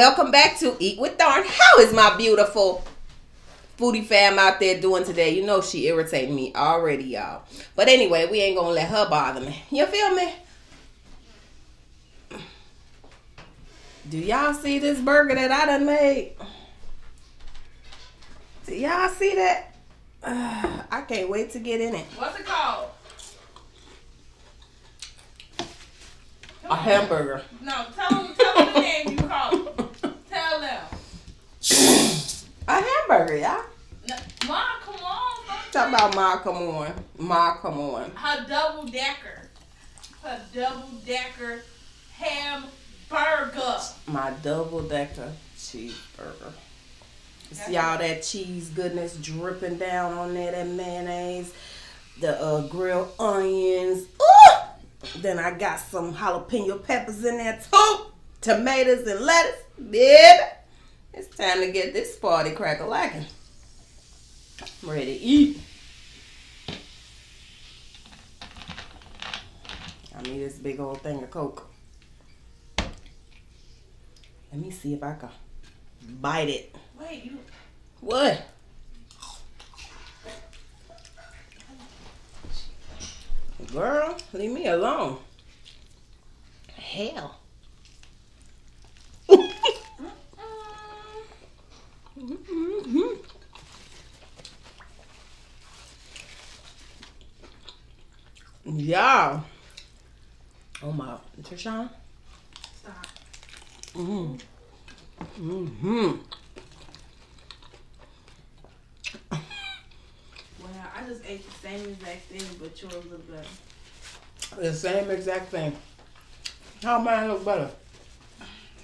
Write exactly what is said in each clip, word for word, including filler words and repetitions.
welcome back to Eat With Darn. How is my beautiful foodie fam out there doing today? You know she irritating me already, y'all. But anyway, we ain't gonna let her bother me. You feel me? Do y'all see this burger that I done made? Do y'all see that? Uh, I can't wait to get in it. What's it called? A hamburger. No, tell them, tell them the name you called. Tell them. A hamburger, y'all. No, Ma, come on. Talk about Ma, come on. Ma, come on. Her double decker. Her double decker hamburger. My double decker cheeseburger. See all that cheese goodness dripping down on there, that mayonnaise, the uh, grilled onions. Ooh! Then I got some jalapeno peppers in there too. Tomatoes and lettuce. Baby, it's time to get this party cracker lacking. I'm ready to eat. I need this big old thing of Coke. Let me see if I can bite it. Wait, you... What? Girl, leave me alone. Hell. Mm-hmm. Yeah. Oh my, Trishan. Stop. Mm-hmm. Mm-hmm. I just ate the same exact thing, but yours look better. The same exact thing. How mine look better?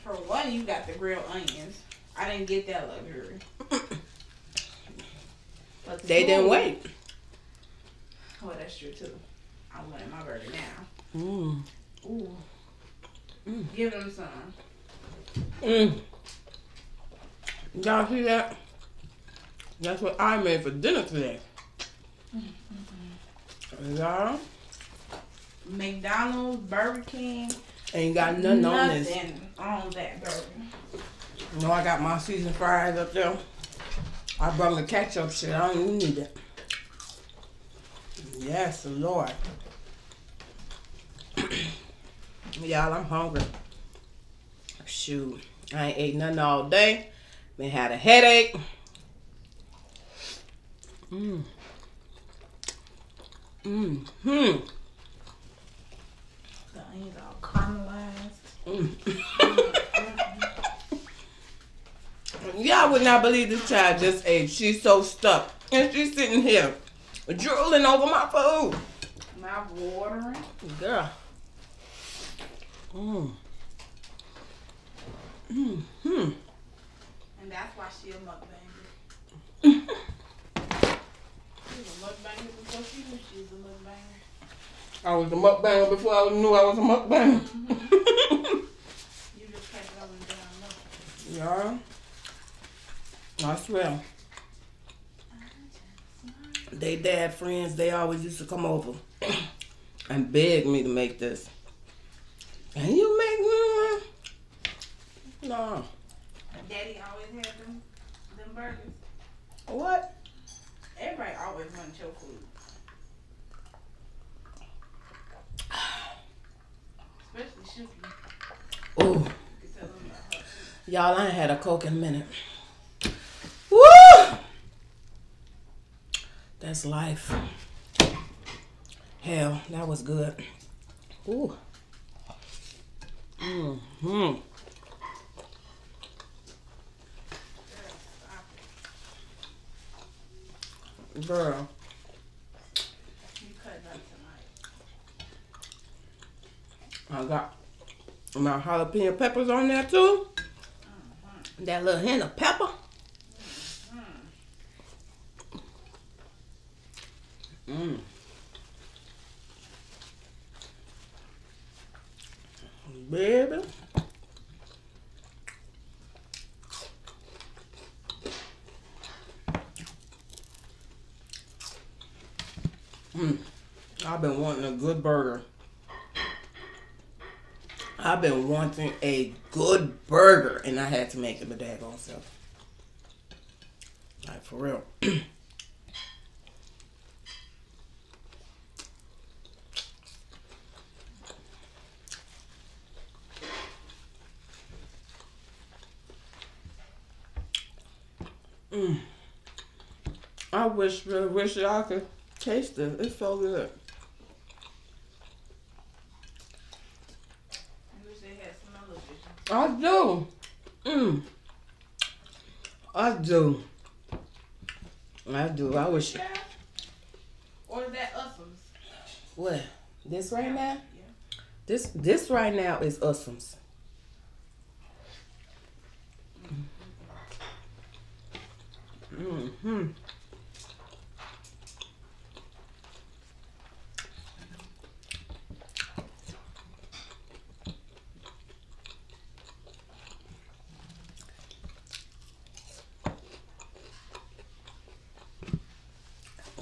For one, you got the grilled onions. I didn't get that luxury. But the they food, didn't wait. Well, that's true too. I want my burger now. Mm. Ooh. Mm. Give them some. Mm. Y'all see that? That's what I made for dinner today. Mm-hmm. McDonald's, Burger King. Ain't got nothing, nothing on this. On that burger. No, I got my seasoned fries up there. I brought the ketchup shit. I don't even need it. Yes, Lord. Y'all, I'm hungry. Shoot, I ain't ate nothing all day. Been had a headache. Mmm. Mmm. -hmm. The onions all caramelized. Mm. Y'all would not believe this child just ate. She's so stuck. And she's sitting here drooling over my food. My watering. Girl. Mmm. Mmm. -hmm. And that's why she a mukbanger. I was a mukbanger before I knew I was a mukbanger. Mm-hmm. You just kept going down. Yeah. I swear. They dad friends, they always used to come over and beg me to make this. Can you make me one? No. Daddy always had them, them burgers. What? Everybody always wants your food. Especially Shuki. Ooh. Y'all, I ain't had a Coke in a minute. Woo! That's life. Hell, that was good. Ooh. Mm-hmm. Girl. You cut up tonight. I got my jalapeno peppers on there too. Mm-hmm. That little hint of pepper. Mm-hmm. Mm. Baby. Mm. I've been wanting a good burger. I've been wanting a good burger, and I had to make it my daggone self. Like, for real. mm. I wish, really wish y'all could taste this. It's so good. I do. Mm. I do. I do. I wish. Or is that Ussum's? What? This right now? Yeah. This this right now is Ussum's. Mm hmm.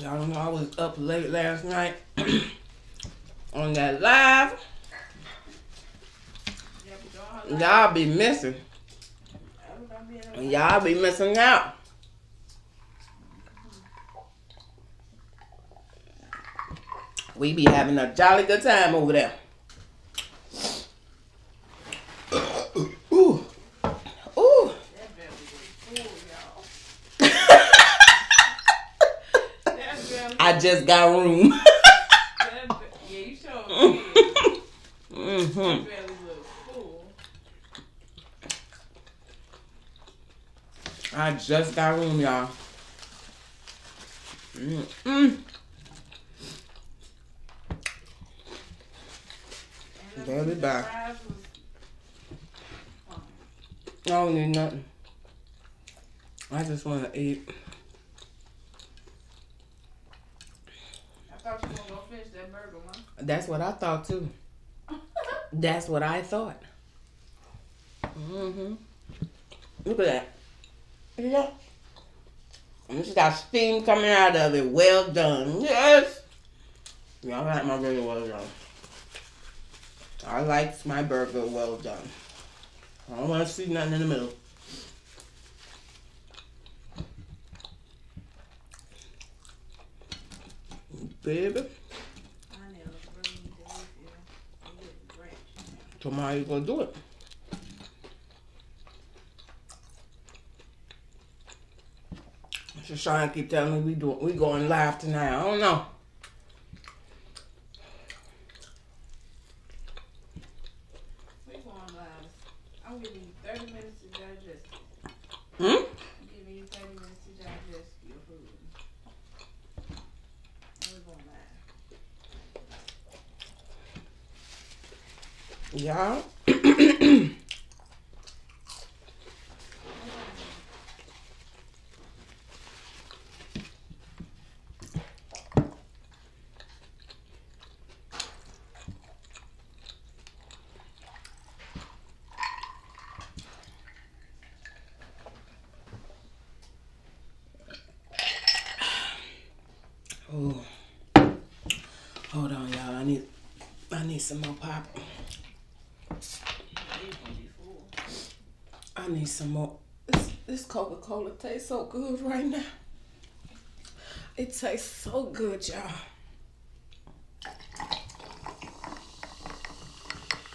Y'all don't know I was up late last night on that live. Y'all be missing. Y'all be missing out. We be having a jolly good time over there. Ooh. Ooh. I just got room. Yeah, you sure did. Mm-hmm. I just got room, y'all. Mm-mm. Baby, bye. I don't need nothing. I just want to eat. I thought you were going to go finish that burger, huh? That's what I thought, too. That's what I thought. Mm-hmm. Look at that. Look at that. And she got steam coming out of it. Well done. Yes. Y'all like my burger well done. I liked my burger well done. I don't want to see nothing in the middle. Baby. Tomorrow you gonna do it. Shoshana keep telling me we doing we going live tonight. I don't know. Y'all, oh, hold on, y'all. I need, I need some more pop. I need some more. This, this Coca-Cola tastes so good right now. It tastes so good, y'all.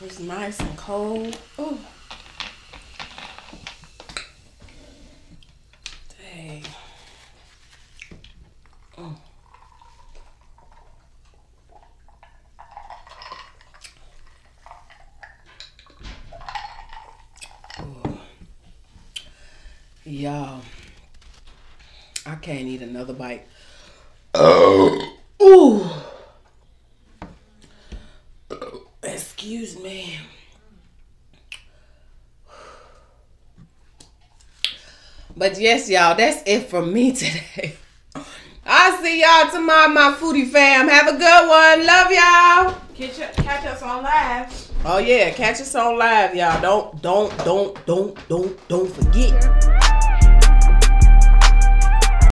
It's nice and cold. Ooh. Dang. Mm. Y'all, I can't eat another bite. Oh. Ooh. Excuse me. But yes, y'all, that's it for me today. I'll see y'all tomorrow, my foodie fam. Have a good one. Love y'all. Catch, catch us on live. Oh yeah, catch us on live, y'all. Don't, don't, don't, don't, don't, don't forget.